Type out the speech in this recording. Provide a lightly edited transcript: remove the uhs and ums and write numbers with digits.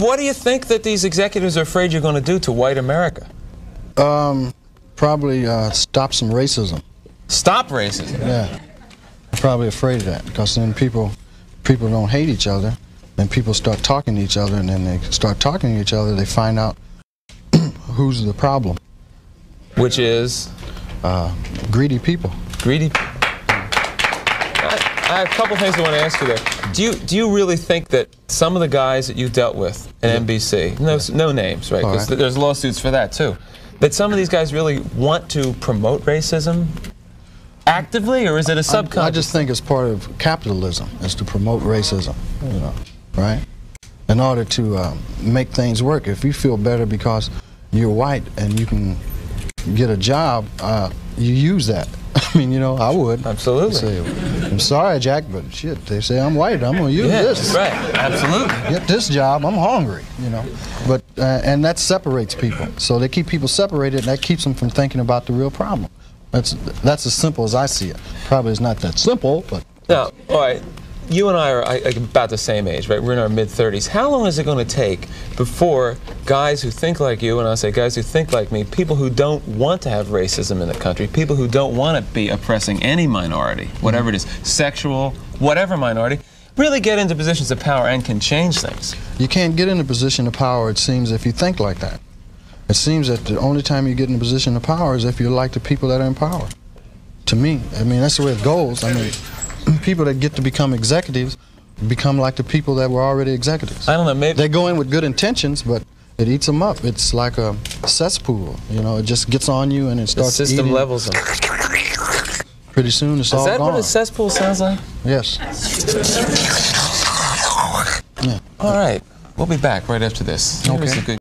What do you think that these executives are afraid you're going to do to white America? Probably stop some racism. Stop racism? Yeah. I'm probably afraid of that, because then people don't hate each other, then people start talking to each other, and then they start talking to each other, they find out who's the problem. Which is? Greedy people. Greedy. I have a couple things I want to ask you there. Do you really think that some of the guys that you dealt with at NBC, no names, right? Because there's lawsuits for that too. That some of these guys really want to promote racism actively, or is it a subconscious? I just think it's part of capitalism, is to promote racism, you know, right? In order to make things work. If you feel better because you're white and you can get a job, you use that. I mean, you know, I would. Absolutely. Say, I'm sorry, Jack, but shit, they say I'm white, I'm going to use this. Right, absolutely. Get this job, I'm hungry, you know. But, and that separates people. So they keep people separated, and that keeps them from thinking about the real problem. That's as simple as I see it. Probably it's not that simple, but... Now, all right, you and I are about the same age, right? We're in our mid-30s. How long is it going to take before guys who think like you, and I say guys who think like me, people who don't want to have racism in the country, people who don't want to be oppressing any minority, whatever it is, sexual, whatever minority, really get into positions of power and can change things? You can't get into a position of power, it seems, if you think like that. It seems that the only time you get in a position of power is if you like the people that are in power. To me, I mean, that's the way it goes. I mean, people that get to become executives become like the people that were already executives. I don't know, maybe... They go in with good intentions, but it eats them up. It's like a cesspool, you know, it just gets on you and it starts eating. The system levels them. Pretty soon it's all gone. Is that what a cesspool sounds like? Yes. Yeah. All right, we'll be back right after this. Okay.